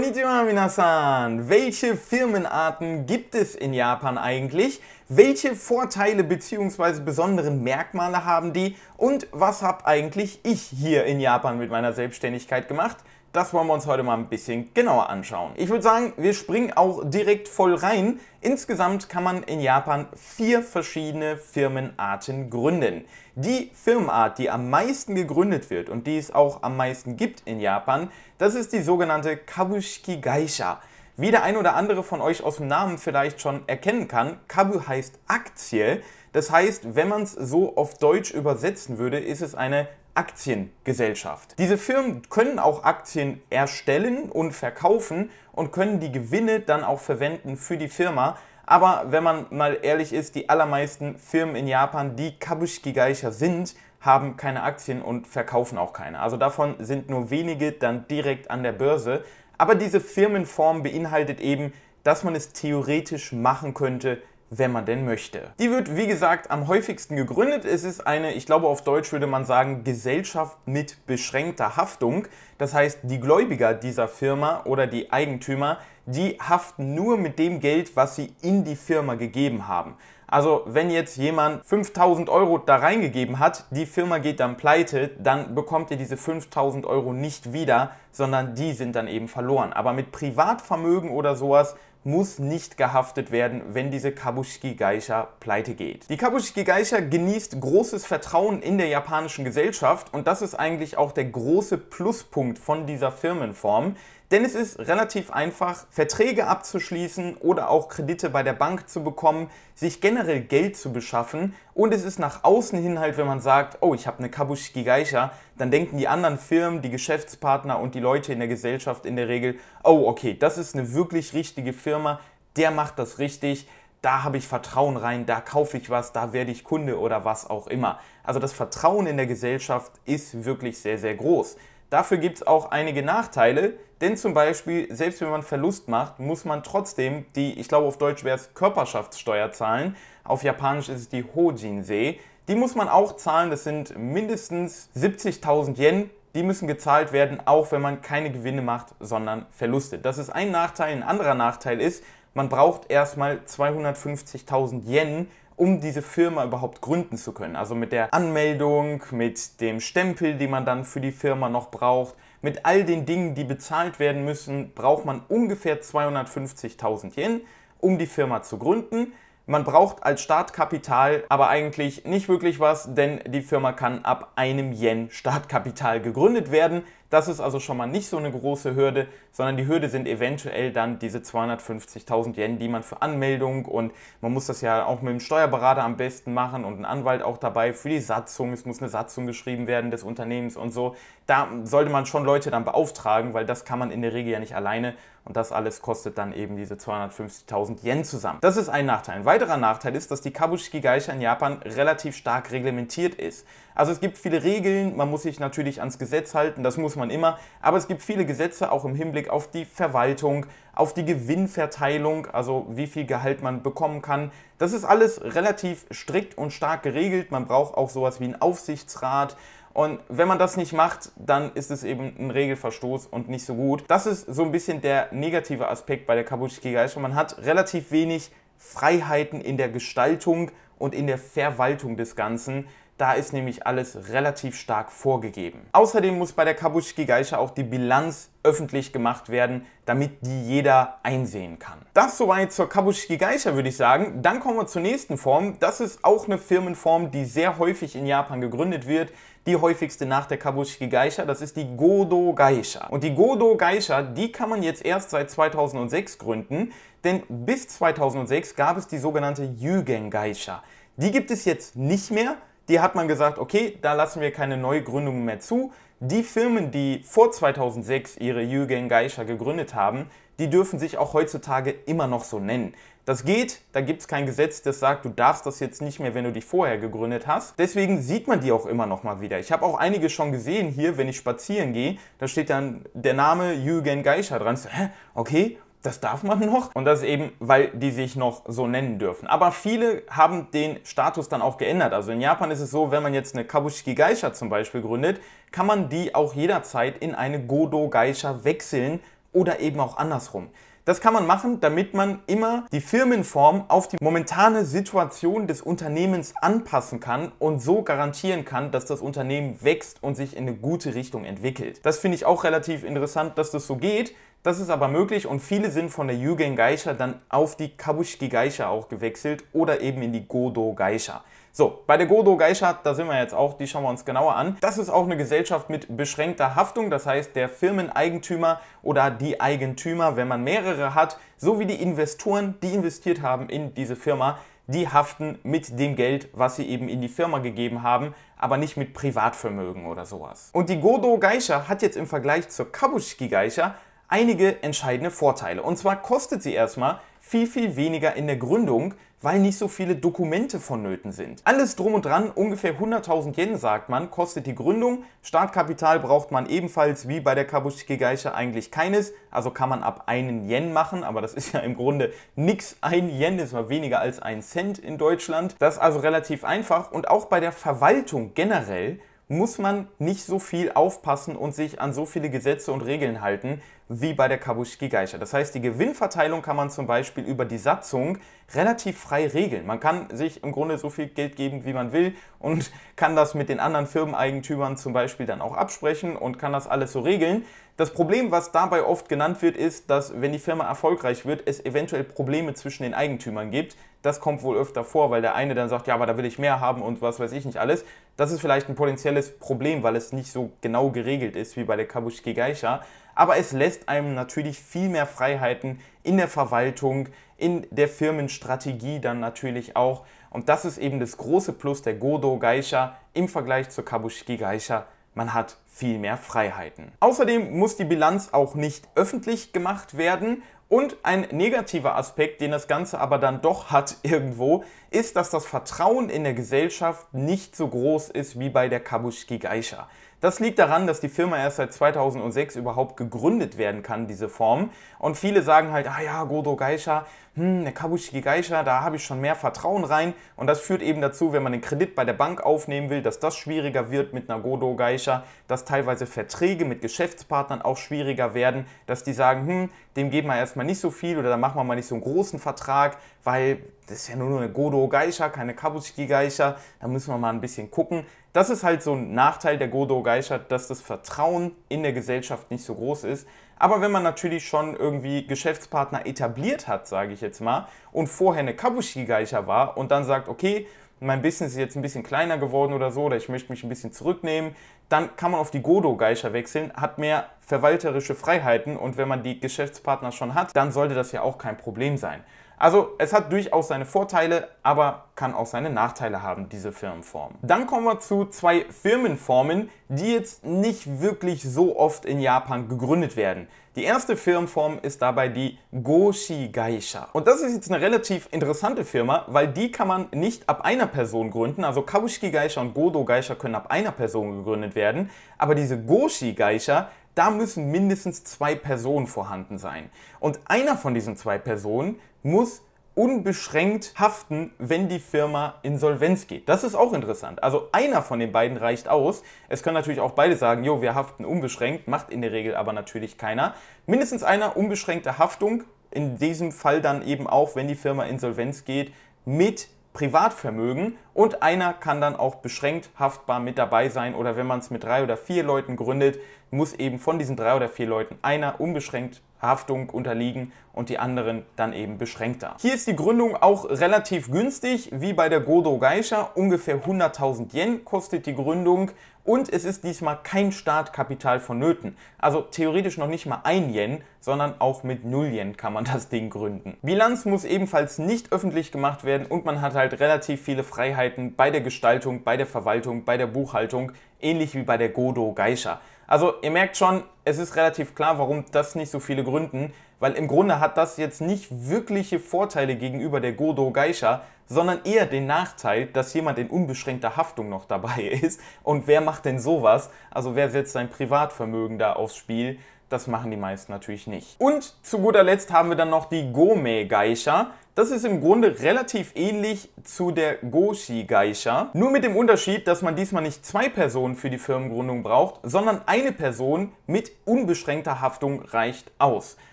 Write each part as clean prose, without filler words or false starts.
Konnichiwa minasan! Welche Firmenarten gibt es in Japan eigentlich? Welche Vorteile bzw. besonderen Merkmale haben die? Und was habe eigentlich ich hier in Japan mit meiner Selbstständigkeit gemacht? Das wollen wir uns heute mal ein bisschen genauer anschauen. Ich würde sagen, wir springen auch direkt voll rein. Insgesamt kann man in Japan 4 verschiedene Firmenarten gründen. Die Firmenart, die am meisten gegründet wird und die es auch am meisten gibt in Japan, das ist die sogenannte kabushiki gaisha. Wie der ein oder andere von euch aus dem Namen vielleicht schon erkennen kann, Kabu heißt Aktie. Das heißt, wenn man es so auf Deutsch übersetzen würde, ist es eine Aktiengesellschaft. Diese Firmen können auch Aktien erstellen und verkaufen und können die Gewinne dann auch verwenden für die Firma. Aber wenn man mal ehrlich ist, die allermeisten Firmen in Japan, die Kabushiki Gaisha sind, haben keine Aktien und verkaufen auch keine. Also davon sind nur wenige dann direkt an der Börse. Aber diese Firmenform beinhaltet eben, dass man es theoretisch machen könnte, wenn man denn möchte. Die wird, wie gesagt, am häufigsten gegründet. Es ist eine, ich glaube auf Deutsch würde man sagen, Gesellschaft mit beschränkter Haftung. Das heißt, die Gläubiger dieser Firma oder die Eigentümer, die haften nur mit dem Geld, was sie in die Firma gegeben haben. Also wenn jetzt jemand 5.000 Euro da reingegeben hat, die Firma geht dann pleite, dann bekommt ihr diese 5.000 Euro nicht wieder, sondern die sind dann eben verloren. Aber mit Privatvermögen oder sowas muss nicht gehaftet werden, wenn diese Kabushiki Gaisha pleite geht. Die Kabushiki Gaisha genießt großes Vertrauen in der japanischen Gesellschaft und das ist eigentlich auch der große Pluspunkt von dieser Firmenform, denn es ist relativ einfach, Verträge abzuschließen oder auch Kredite bei der Bank zu bekommen, sich generell Geld zu beschaffen und es ist nach außen hin halt, wenn man sagt, oh, ich habe eine Kabushiki Gaisha, dann denken die anderen Firmen, die Geschäftspartner und die Leute in der Gesellschaft in der Regel, oh, okay, das ist eine wirklich richtige Firma, der macht das richtig, da habe ich Vertrauen rein, da kaufe ich was, da werde ich Kunde oder was auch immer. Also das Vertrauen in der Gesellschaft ist wirklich sehr, sehr groß. Dafür gibt es auch einige Nachteile, denn zum Beispiel, selbst wenn man Verlust macht, muss man trotzdem die, ich glaube auf Deutsch wäre es Körperschaftssteuer zahlen, auf Japanisch ist es die Hojinsei, die muss man auch zahlen, das sind mindestens 70.000 Yen, die müssen gezahlt werden, auch wenn man keine Gewinne macht, sondern Verluste. Das ist ein Nachteil, ein anderer Nachteil ist, man braucht erstmal 250.000 Yen, um diese Firma überhaupt gründen zu können. Also mit der Anmeldung, mit dem Stempel, den man dann für die Firma noch braucht, mit all den Dingen, die bezahlt werden müssen, braucht man ungefähr 250.000 Yen, um die Firma zu gründen. Man braucht als Startkapital aber eigentlich nicht wirklich was, denn die Firma kann ab 1 Yen Startkapital gegründet werden. Das ist also schon mal nicht so eine große Hürde, sondern die Hürde sind eventuell dann diese 250.000 Yen, die man für Anmeldung und man muss das ja auch mit dem Steuerberater am besten machen und einen Anwalt auch dabei für die Satzung. Es muss eine Satzung geschrieben werden des Unternehmens und so. Da sollte man schon Leute dann beauftragen, weil das kann man in der Regel ja nicht alleine und das alles kostet dann eben diese 250.000 Yen zusammen. Das ist ein Nachteil. Ein weiterer Nachteil ist, dass die Kabushiki Gaisha in Japan relativ stark reglementiert ist. Also es gibt viele Regeln, man muss sich natürlich ans Gesetz halten, das muss man immer, aber es gibt viele Gesetze auch im Hinblick auf die Verwaltung, auf die Gewinnverteilung, also wie viel Gehalt man bekommen kann. Das ist alles relativ strikt und stark geregelt, man braucht auch sowas wie einen Aufsichtsrat und wenn man das nicht macht, dann ist es eben ein Regelverstoß und nicht so gut. Das ist so ein bisschen der negative Aspekt bei der Kabushiki Gaisha, man hat relativ wenig Freiheiten in der Gestaltung und in der Verwaltung des Ganzen. Da ist nämlich alles relativ stark vorgegeben. Außerdem muss bei der Kabushiki Gaisha auch die Bilanz öffentlich gemacht werden, damit die jeder einsehen kann. Das soweit zur Kabushiki Gaisha, würde ich sagen. Dann kommen wir zur nächsten Form. Das ist auch eine Firmenform, die sehr häufig in Japan gegründet wird. Die häufigste nach der Kabushiki Gaisha, das ist die Godo Gaisha. Und die Godo Gaisha, die kann man jetzt erst seit 2006 gründen, denn bis 2006 gab es die sogenannte Yugen Gaisha. Die gibt es jetzt nicht mehr. Die hat man gesagt, okay, da lassen wir keine Neugründungen mehr zu. Die Firmen, die vor 2006 ihre Yugen Gaisha gegründet haben, die dürfen sich auch heutzutage immer noch so nennen. Das geht, da gibt es kein Gesetz, das sagt, du darfst das jetzt nicht mehr, wenn du dich vorher gegründet hast. Deswegen sieht man die auch immer noch mal wieder. Ich habe auch einige schon gesehen hier, wenn ich spazieren gehe, da steht dann der Name Yugen Gaisha dran. So, hä? Okay. Das darf man noch und das eben, weil die sich noch so nennen dürfen. Aber viele haben den Status dann auch geändert. Also in Japan ist es so, wenn man jetzt eine Kabushiki Gaisha zum Beispiel gründet, kann man die auch jederzeit in eine Godo Gaisha wechseln, oder eben auch andersrum. Das kann man machen, damit man immer die Firmenform auf die momentane Situation des Unternehmens anpassen kann und so garantieren kann, dass das Unternehmen wächst und sich in eine gute Richtung entwickelt. Das finde ich auch relativ interessant, dass das so geht. Das ist aber möglich und viele sind von der yugen gaisha dann auf die kabushiki gaisha auch gewechselt oder eben in die godo gaisha. So, bei der godo gaisha, da sind wir jetzt auch, die schauen wir uns genauer an. Das ist auch eine Gesellschaft mit beschränkter Haftung, das heißt der Firmeneigentümer oder die Eigentümer, wenn man mehrere hat, sowie die Investoren, die investiert haben in diese Firma, die haften mit dem Geld, was sie eben in die Firma gegeben haben, aber nicht mit Privatvermögen oder sowas. Und die godo gaisha hat jetzt im Vergleich zur kabushiki gaisha einige entscheidende Vorteile. Und zwar kostet sie erstmal viel, viel weniger in der Gründung, weil nicht so viele Dokumente vonnöten sind. Alles drum und dran, ungefähr 100.000 Yen, sagt man, kostet die Gründung. Startkapital braucht man ebenfalls wie bei der kabushiki gaisha eigentlich keines. Also kann man ab 1 Yen machen, aber das ist ja im Grunde nix. 1 Yen ist mal weniger als 1 Cent in Deutschland. Das ist also relativ einfach. Und auch bei der Verwaltung generell muss man nicht so viel aufpassen und sich an so viele Gesetze und Regeln halten wie bei der kabushiki gaisha. Das heißt, die Gewinnverteilung kann man zum Beispiel über die Satzung relativ frei regeln. Man kann sich im Grunde so viel Geld geben, wie man will und kann das mit den anderen Firmeneigentümern zum Beispiel dann auch absprechen und kann das alles so regeln. Das Problem, was dabei oft genannt wird, ist, dass wenn die Firma erfolgreich wird, es eventuell Probleme zwischen den Eigentümern gibt. Das kommt wohl öfter vor, weil der eine dann sagt, ja, aber da will ich mehr haben und was weiß ich nicht alles. Das ist vielleicht ein potenzielles Problem, weil es nicht so genau geregelt ist wie bei der kabushiki gaisha. Aber es lässt einem natürlich viel mehr Freiheiten in der Verwaltung, in der Firmenstrategie dann natürlich auch. Und das ist eben das große Plus der godo gaisha im Vergleich zur kabushiki gaisha. Man hat viel mehr Freiheiten. Außerdem muss die Bilanz auch nicht öffentlich gemacht werden. Und ein negativer Aspekt, den das Ganze aber dann doch hat irgendwo, ist, dass das Vertrauen in der Gesellschaft nicht so groß ist wie bei der kabushiki gaisha. Das liegt daran, dass die Firma erst seit 2006 überhaupt gegründet werden kann, diese Form. Und viele sagen halt, ah ja, godo gaisha, eine kabushiki gaisha, da habe ich schon mehr Vertrauen rein. Und das führt eben dazu, wenn man den Kredit bei der Bank aufnehmen will, dass das schwieriger wird mit einer godo gaisha, dass teilweise Verträge mit Geschäftspartnern auch schwieriger werden, dass die sagen, dem geben wir erstmal nicht so viel oder da machen wir mal nicht so einen großen Vertrag, weil das ist ja nur eine godo gaisha, keine kabushiki gaisha, da müssen wir mal ein bisschen gucken. Das ist halt so ein Nachteil der godo gaisha, dass das Vertrauen in der Gesellschaft nicht so groß ist. Aber wenn man natürlich schon irgendwie Geschäftspartner etabliert hat, sage ich jetzt mal, und vorher eine kabushiki gaisha war und dann sagt, okay, mein Business ist jetzt ein bisschen kleiner geworden oder so, oder ich möchte mich ein bisschen zurücknehmen, dann kann man auf die godo gaisha wechseln, hat mehr verwalterische Freiheiten und wenn man die Geschäftspartner schon hat, dann sollte das ja auch kein Problem sein. Also es hat durchaus seine Vorteile, aber kann auch seine Nachteile haben, diese Firmenform. Dann kommen wir zu 2 Firmenformen, die jetzt nicht wirklich so oft in Japan gegründet werden. Die erste Firmenform ist dabei die goshi gaisha. Und das ist jetzt eine relativ interessante Firma, weil die kann man nicht ab einer Person gründen. Also kabushiki gaisha und godo gaisha können ab einer Person gegründet werden, aber diese goshi gaisha, da müssen mindestens 2 Personen vorhanden sein. Und einer von diesen 2 Personen muss unbeschränkt haften, wenn die Firma insolvenz geht. Das ist auch interessant. Also einer von den beiden reicht aus. Es können natürlich auch beide sagen, jo, wir haften unbeschränkt, macht in der Regel aber natürlich keiner. Mindestens einer unbeschränkte Haftung, in diesem Fall dann eben auch, wenn die Firma insolvenz geht, mit Privatvermögen und einer kann dann auch beschränkt haftbar mit dabei sein oder wenn man es mit 3 oder 4 Leuten gründet, muss eben von diesen 3 oder 4 Leuten einer unbeschränkt Haftung unterliegen und die anderen dann eben beschränkter. Hier ist die Gründung auch relativ günstig, wie bei der godo gaisha, ungefähr 100.000 Yen kostet die Gründung und es ist diesmal kein Startkapital vonnöten. Also theoretisch noch nicht mal 1 Yen, sondern auch mit 0 Yen kann man das Ding gründen. Bilanz muss ebenfalls nicht öffentlich gemacht werden und man hat halt relativ viele Freiheiten bei der Gestaltung, bei der Verwaltung, bei der Buchhaltung, ähnlich wie bei der godo gaisha. Also ihr merkt schon, es ist relativ klar, warum das nicht so viele gründen, weil im Grunde hat das jetzt nicht wirkliche Vorteile gegenüber der godo gaisha, sondern eher den Nachteil, dass jemand in unbeschränkter Haftung noch dabei ist. Und wer macht denn sowas? Also wer setzt sein Privatvermögen da aufs Spiel? Das machen die meisten natürlich nicht. Und zu guter Letzt haben wir dann noch die gomei gaisha. Das ist im Grunde relativ ähnlich zu der goshi gaisha, nur mit dem Unterschied, dass man diesmal nicht zwei Personen für die Firmengründung braucht, sondern eine Person mit unbeschränkter Haftung reicht aus.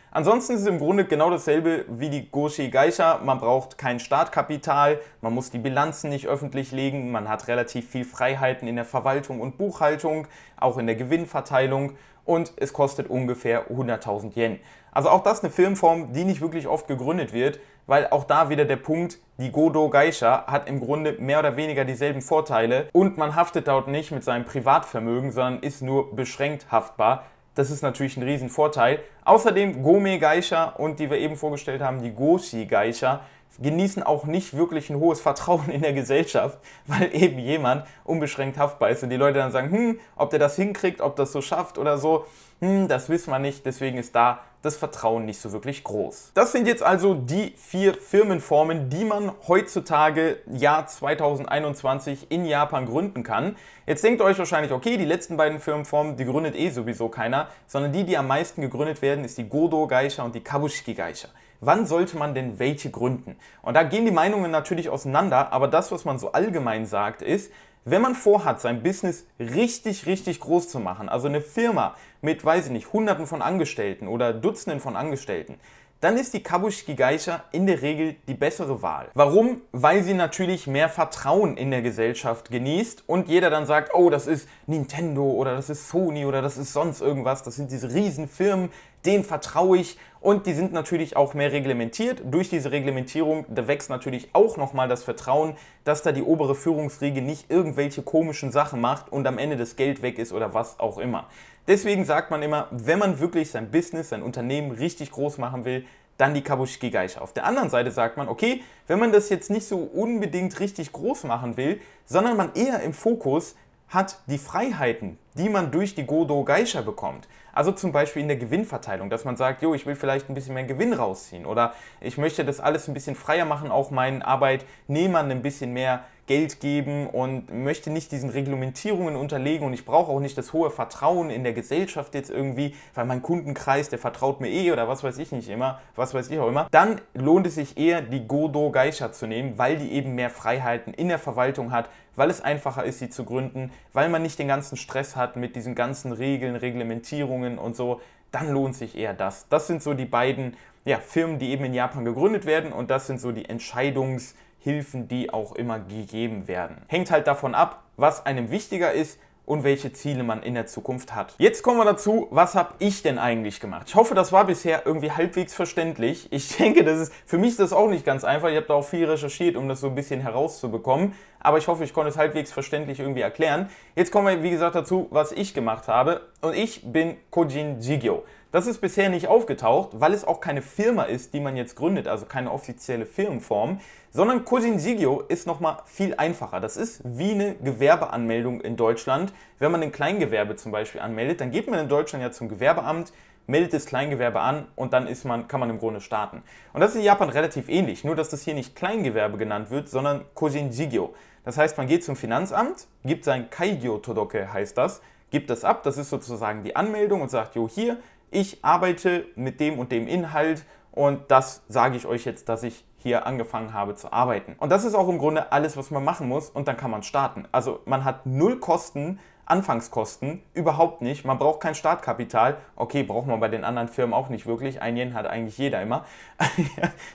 Ansonsten ist es im Grunde genau dasselbe wie die goshi gaisha. Man braucht kein Startkapital, man muss die Bilanzen nicht öffentlich legen, man hat relativ viel Freiheiten in der Verwaltung und Buchhaltung, auch in der Gewinnverteilung. Und es kostet ungefähr 100.000 Yen. Also auch das eine Firmenform, die nicht wirklich oft gegründet wird, weil auch da wieder der Punkt, die godo gaisha hat im Grunde mehr oder weniger dieselben Vorteile und man haftet dort nicht mit seinem Privatvermögen, sondern ist nur beschränkt haftbar. Das ist natürlich ein Riesenvorteil. Außerdem gomei gaisha und die wir eben vorgestellt haben, die goshi gaisha, genießen auch nicht wirklich ein hohes Vertrauen in der Gesellschaft, weil eben jemand unbeschränkt haftbar ist und die Leute dann sagen, ob der das hinkriegt, ob das so schafft oder so, das wissen wir nicht, deswegen ist da das Vertrauen nicht so wirklich groß. Das sind jetzt also die vier Firmenformen, die man heutzutage, Jahr 2021, in Japan gründen kann. Jetzt denkt ihr euch wahrscheinlich, okay, die letzten beiden Firmenformen, die gründet eh sowieso keiner, sondern die, die am meisten gegründet werden, ist die godo gaisha und die kabushiki gaisha. Wann sollte man denn welche gründen? Und da gehen die Meinungen natürlich auseinander, aber das, was man so allgemein sagt, ist, wenn man vorhat, sein Business richtig, richtig groß zu machen, also eine Firma mit, weiß ich nicht, Hunderten von Angestellten oder Dutzenden von Angestellten, dann ist die kabushiki gaisha in der Regel die bessere Wahl. Warum? Weil sie natürlich mehr Vertrauen in der Gesellschaft genießt und jeder dann sagt, oh, das ist Nintendo oder das ist Sony oder das ist sonst irgendwas, das sind diese Riesenfirmen, denen vertraue ich. Und die sind natürlich auch mehr reglementiert. Durch diese Reglementierung, da wächst natürlich auch nochmal das Vertrauen, dass da die obere Führungsriege nicht irgendwelche komischen Sachen macht und am Ende das Geld weg ist oder was auch immer. Deswegen sagt man immer, wenn man wirklich sein Business, sein Unternehmen richtig groß machen will, dann die kabushiki gaisha. Auf der anderen Seite sagt man, okay, wenn man das jetzt nicht so unbedingt richtig groß machen will, sondern man eher im Fokus hat die Freiheiten, die man durch die godo gaisha bekommt. Also zum Beispiel in der Gewinnverteilung, dass man sagt, jo, ich will vielleicht ein bisschen mehr Gewinn rausziehen oder ich möchte das alles ein bisschen freier machen, auch meinen Arbeitnehmern ein bisschen mehr Geld geben und möchte nicht diesen Reglementierungen unterlegen und ich brauche auch nicht das hohe Vertrauen in der Gesellschaft jetzt irgendwie, weil mein Kundenkreis, der vertraut mir eh oder was weiß ich nicht immer, was weiß ich auch immer. Dann lohnt es sich eher, die godo gaisha zu nehmen, weil die eben mehr Freiheiten in der Verwaltung hat, weil es einfacher ist, sie zu gründen, weil man nicht den ganzen Stress hat mit diesen ganzen Regeln, Reglementierungen und so, dann lohnt sich eher das. Das sind so die beiden Firmen, die eben in Japan gegründet werden und das sind so die Entscheidungshilfen, die auch immer gegeben werden. Hängt halt davon ab, was einem wichtiger ist und welche Ziele man in der Zukunft hat. Jetzt kommen wir dazu, was habe ich denn eigentlich gemacht? Ich hoffe, das war bisher irgendwie halbwegs verständlich. Ich denke, für mich ist das auch nicht ganz einfach. Ich habe da auch viel recherchiert, um das so ein bisschen herauszubekommen. Aber ich hoffe, ich konnte es halbwegs verständlich irgendwie erklären. Jetzt kommen wir, wie gesagt, dazu, was ich gemacht habe. Und ich bin kojin jigyō. Das ist bisher nicht aufgetaucht, weil es auch keine Firma ist, die man jetzt gründet, also keine offizielle Firmenform, sondern kojin jigyō ist nochmal viel einfacher. Das ist wie eine Gewerbeanmeldung in Deutschland. Wenn man ein Kleingewerbe zum Beispiel anmeldet, dann geht man in Deutschland ja zum Gewerbeamt, meldet das Kleingewerbe an und dann kann man im Grunde starten. Und das ist in Japan relativ ähnlich, nur dass das hier nicht Kleingewerbe genannt wird, sondern kojin jigyō. Das heißt, man geht zum Finanzamt, gibt sein Kaigyo-todoke, heißt das, gibt das ab, das ist sozusagen die Anmeldung und sagt, jo, hier, ich arbeite mit dem und dem Inhalt und das sage ich euch jetzt, dass ich hier angefangen habe zu arbeiten. Und das ist auch im Grunde alles, was man machen muss und dann kann man starten. Also man hat null Kosten, Anfangskosten, überhaupt nicht. Man braucht kein Startkapital. Okay, braucht man bei den anderen Firmen auch nicht wirklich. 1 Yen hat eigentlich jeder immer.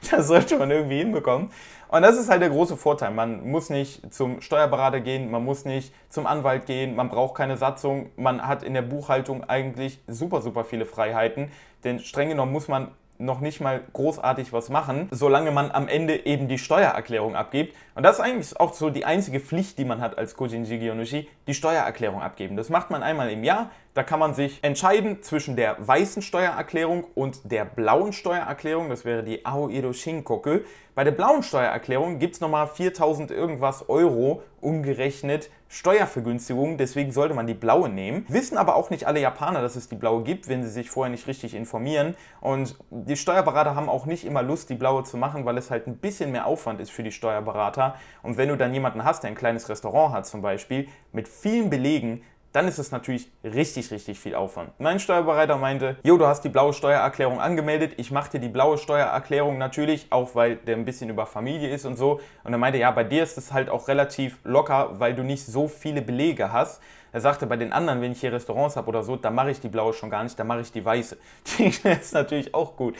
Das sollte man irgendwie hinbekommen. Und das ist halt der große Vorteil. Man muss nicht zum Steuerberater gehen, man muss nicht zum Anwalt gehen, man braucht keine Satzung. Man hat in der Buchhaltung eigentlich super, super viele Freiheiten. Denn streng genommen muss man noch nicht mal großartig was machen, solange man am Ende eben die Steuererklärung abgibt. Und das ist eigentlich auch so die einzige Pflicht, die man hat als kojin jigyōnushi, die Steuererklärung abgeben. Das macht man einmal im Jahr, da kann man sich entscheiden zwischen der weißen Steuererklärung und der blauen Steuererklärung, das wäre die Aoiro Shinkoku. Bei der blauen Steuererklärung gibt es nochmal 4.000 irgendwas Euro umgerechnet Steuervergünstigungen, deswegen sollte man die blaue nehmen. Wissen aber auch nicht alle Japaner, dass es die blaue gibt, wenn sie sich vorher nicht richtig informieren. Und die Steuerberater haben auch nicht immer Lust, die blaue zu machen, weil es halt ein bisschen mehr Aufwand ist für die Steuerberater. Und wenn du dann jemanden hast, der ein kleines Restaurant hat zum Beispiel, mit vielen Belegen, dann ist es natürlich richtig, richtig viel Aufwand. Mein Steuerberater meinte, jo, du hast die blaue Steuererklärung angemeldet, ich mache dir die blaue Steuererklärung natürlich, auch weil der ein bisschen über Familie ist und so. Und er meinte, ja, bei dir ist es halt auch relativ locker, weil du nicht so viele Belege hast. Er sagte, bei den anderen, wenn ich hier Restaurants habe oder so, da mache ich die blaue schon gar nicht, da mache ich die weiße. Das ist natürlich auch gut,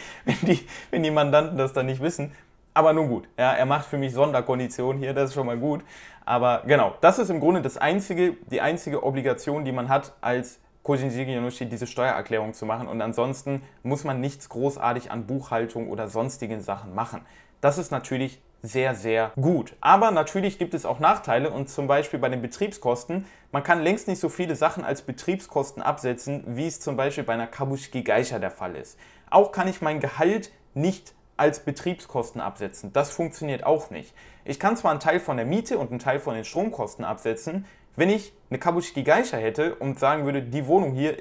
wenn die Mandanten das dann nicht wissen. Aber nun gut, ja, er macht für mich Sonderkonditionen hier, das ist schon mal gut. Aber genau, das ist im Grunde die einzige Obligation, die man hat, als Kojin Jigyō diese Steuererklärung zu machen. Und ansonsten muss man nichts großartig an Buchhaltung oder sonstigen Sachen machen. Das ist natürlich sehr, sehr gut. Aber natürlich gibt es auch Nachteile und zum Beispiel bei den Betriebskosten. Man kann längst nicht so viele Sachen als Betriebskosten absetzen, wie es zum Beispiel bei einer kabushiki gaisha der Fall ist. Auch kann ich mein Gehalt nicht als Betriebskosten absetzen. Das funktioniert auch nicht. Ich kann zwar einen Teil von der Miete und einen Teil von den Stromkosten absetzen, wenn ich eine kabushiki gaisha hätte und sagen würde, die Wohnung hier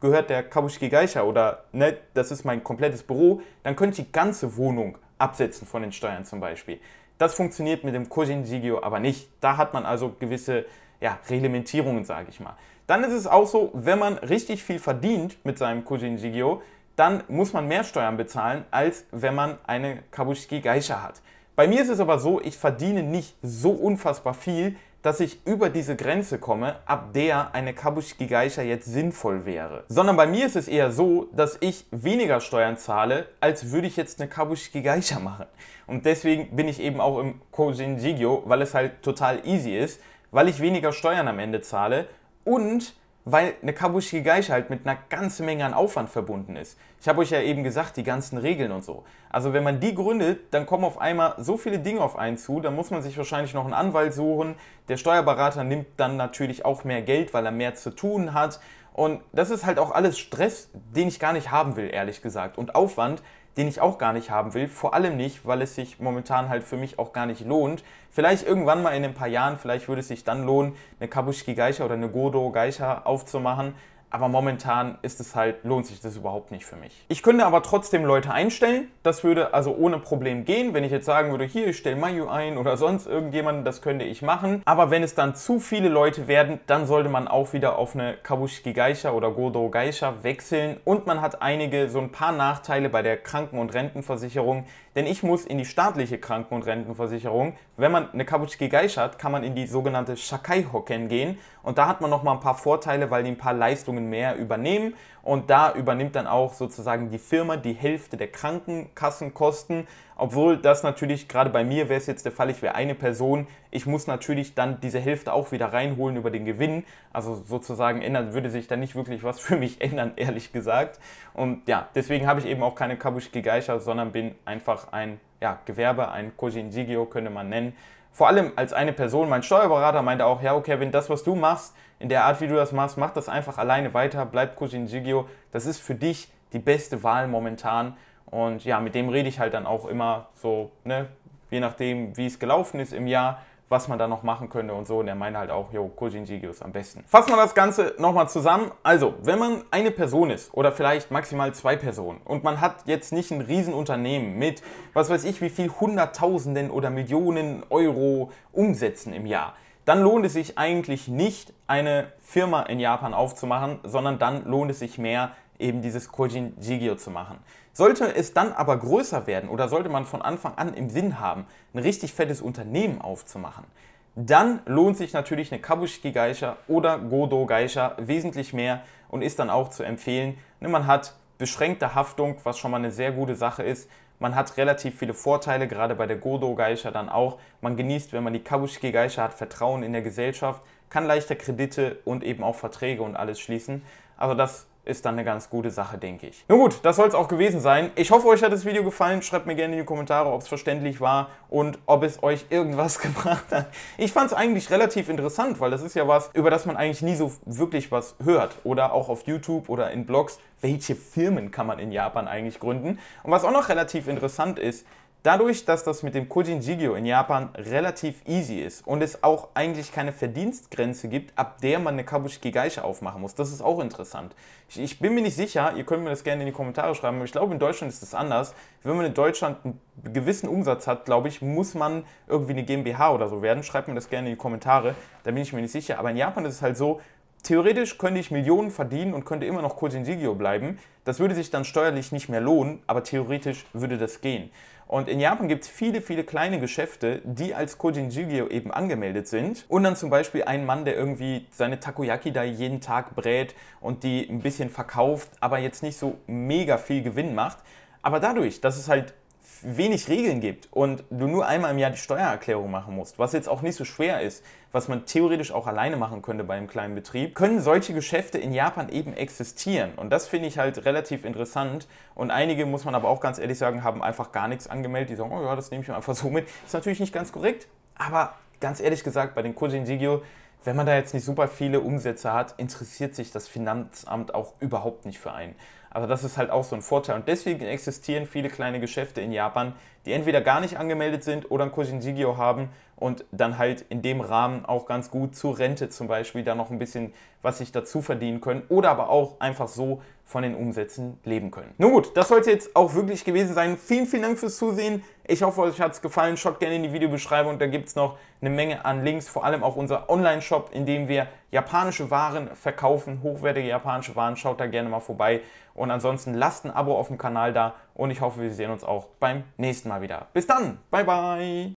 gehört der kabushiki gaisha oder ne, das ist mein komplettes Büro, dann könnte ich die ganze Wohnung absetzen von den Steuern zum Beispiel. Das funktioniert mit dem Kojin Jigyō aber nicht. Da hat man also gewisse Reglementierungen, sage ich mal. Dann ist es auch so, wenn man richtig viel verdient mit seinem Kojin Jigyō, dann muss man mehr Steuern bezahlen, als wenn man eine kabushiki gaisha hat. Bei mir ist es aber so, ich verdiene nicht so unfassbar viel, dass ich über diese Grenze komme, ab der eine kabushiki gaisha jetzt sinnvoll wäre. Sondern bei mir ist es eher so, dass ich weniger Steuern zahle, als würde ich jetzt eine kabushiki gaisha machen. Und deswegen bin ich eben auch im Kojin Jigyō, weil es halt total easy ist, weil ich weniger Steuern am Ende zahle und weil eine kabushiki gaisha halt mit einer ganzen Menge an Aufwand verbunden ist. Ich habe euch ja eben gesagt, die ganzen Regeln und so. Also wenn man die gründet, dann kommen auf einmal so viele Dinge auf einen zu, dann muss man sich wahrscheinlich noch einen Anwalt suchen, der Steuerberater nimmt dann natürlich auch mehr Geld, weil er mehr zu tun hat. Und das ist halt auch alles Stress, den ich gar nicht haben will, ehrlich gesagt. Und Aufwand, den ich auch gar nicht haben will, vor allem nicht, weil es sich momentan halt für mich auch gar nicht lohnt. Vielleicht irgendwann mal in ein paar Jahren, vielleicht würde es sich dann lohnen, eine kabushiki gaisha oder eine godo gaisha aufzumachen. Aber momentan ist es halt, lohnt sich das überhaupt nicht für mich. Ich könnte aber trotzdem Leute einstellen. Das würde also ohne Problem gehen. Wenn ich jetzt sagen würde, hier, ich stelle Mayu ein oder sonst irgendjemanden, das könnte ich machen. Aber wenn es dann zu viele Leute werden, dann sollte man auch wieder auf eine kabushiki gaisha oder godo gaisha wechseln. Und man hat so ein paar Nachteile bei der Kranken- und Rentenversicherung. Denn ich muss in die staatliche Kranken- und Rentenversicherung. Wenn man eine kabushiki gaisha hat, kann man in die sogenannte Shakai Hoken gehen. Und da hat man nochmal ein paar Vorteile, weil die ein paar Leistungen mehr übernehmen. Und da übernimmt dann auch sozusagen die Firma die Hälfte der Krankenkassenkosten. Obwohl das natürlich, gerade bei mir wäre es jetzt der Fall, ich wäre eine Person. Ich muss natürlich dann diese Hälfte auch wieder reinholen über den Gewinn. Also sozusagen ändern würde sich dann nicht wirklich was für mich ändern, ehrlich gesagt. Und ja, deswegen habe ich eben auch keine kabushiki gaisha, sondern bin einfach ein Gewerbe, ein Kojin Jigyō könnte man nennen. Vor allem als eine Person, mein Steuerberater meinte auch, ja okay, wenn das, was du machst, in der Art, wie du das machst, mach das einfach alleine weiter, bleib Kojin Jigyō, das ist für dich die beste Wahl momentan. Und ja, mit dem rede ich halt dann auch immer so, ne, je nachdem, wie es gelaufen ist im Jahr, was man da noch machen könnte und so. Und er meinte halt auch, jo, Kojin Jigyō ist am besten. Fassen wir das Ganze nochmal zusammen. Also, wenn man eine Person ist oder vielleicht maximal zwei Personen und man hat jetzt nicht ein Riesenunternehmen mit, was weiß ich, wie viel Hunderttausenden oder Millionen Euro Umsätzen im Jahr, dann lohnt es sich eigentlich nicht, eine Firma in Japan aufzumachen, sondern dann lohnt es sich mehr, eben dieses Kojin Jigyō zu machen. Sollte es dann aber größer werden oder sollte man von Anfang an im Sinn haben, ein richtig fettes Unternehmen aufzumachen, dann lohnt sich natürlich eine kabushiki gaisha oder godo gaisha wesentlich mehr und ist dann auch zu empfehlen. Man hat beschränkte Haftung, was schon mal eine sehr gute Sache ist. Man hat relativ viele Vorteile, gerade bei der godo gaisha dann auch. Man genießt, wenn man die kabushiki gaisha hat, Vertrauen in der Gesellschaft, kann leichter Kredite und eben auch Verträge und alles schließen. Also das ist dann eine ganz gute Sache, denke ich. Nun gut, das soll es auch gewesen sein. Ich hoffe, euch hat das Video gefallen. Schreibt mir gerne in die Kommentare, ob es verständlich war und ob es euch irgendwas gebracht hat. Ich fand es eigentlich relativ interessant, weil das ist ja was, über das man eigentlich nie so wirklich was hört. Oder auch auf YouTube oder in Blogs. Welche Firmen kann man in Japan eigentlich gründen? Und was auch noch relativ interessant ist, dadurch, dass das mit dem Kojin Jigyō in Japan relativ easy ist und es auch eigentlich keine Verdienstgrenze gibt, ab der man eine kabushiki gaisha aufmachen muss. Das ist auch interessant. Ich bin mir nicht sicher, ihr könnt mir das gerne in die Kommentare schreiben, aber ich glaube, in Deutschland ist das anders. Wenn man in Deutschland einen gewissen Umsatz hat, glaube ich, muss man irgendwie eine GmbH oder so werden. Schreibt mir das gerne in die Kommentare, da bin ich mir nicht sicher. Aber in Japan ist es halt so, Theoretisch könnte ich Millionen verdienen und könnte immer noch Kojin Jigyō bleiben. Das würde sich dann steuerlich nicht mehr lohnen, aber theoretisch würde das gehen. Und in Japan gibt es viele, viele kleine Geschäfte, die als Kojin Jigyō eben angemeldet sind. Und dann zum Beispiel ein Mann, der irgendwie seine Takoyaki da jeden Tag brät und die ein bisschen verkauft, aber jetzt nicht so mega viel Gewinn macht. Aber dadurch, dass es halt wenig Regeln gibt und du nur einmal im Jahr die Steuererklärung machen musst, was jetzt auch nicht so schwer ist, was man theoretisch auch alleine machen könnte bei einem kleinen Betrieb, können solche Geschäfte in Japan eben existieren. Und das finde ich halt relativ interessant. Und einige, muss man aber auch ganz ehrlich sagen, haben einfach gar nichts angemeldet. Die sagen, oh ja, das nehme ich mir einfach so mit. Ist natürlich nicht ganz korrekt, aber ganz ehrlich gesagt, bei den Kojin Jigyō, wenn man da jetzt nicht super viele Umsätze hat, interessiert sich das Finanzamt auch überhaupt nicht für einen. Also das ist halt auch so ein Vorteil. Und deswegen existieren viele kleine Geschäfte in Japan, die entweder gar nicht angemeldet sind oder ein Kojin Jigyō haben und dann halt in dem Rahmen auch ganz gut zur Rente zum Beispiel da noch ein bisschen was sich dazu verdienen können oder aber auch einfach so von den Umsätzen leben können. Nun gut, das sollte jetzt auch wirklich gewesen sein. Vielen, vielen Dank fürs Zusehen. Ich hoffe, euch hat es gefallen. Schaut gerne in die Videobeschreibung. Da gibt es noch eine Menge an Links, vor allem auch unser Online-Shop, in dem wir japanische Waren verkaufen, hochwertige japanische Waren. Schaut da gerne mal vorbei. Und ansonsten lasst ein Abo auf dem Kanal da und ich hoffe, wir sehen uns auch beim nächsten Mal wieder. Bis dann, bye bye!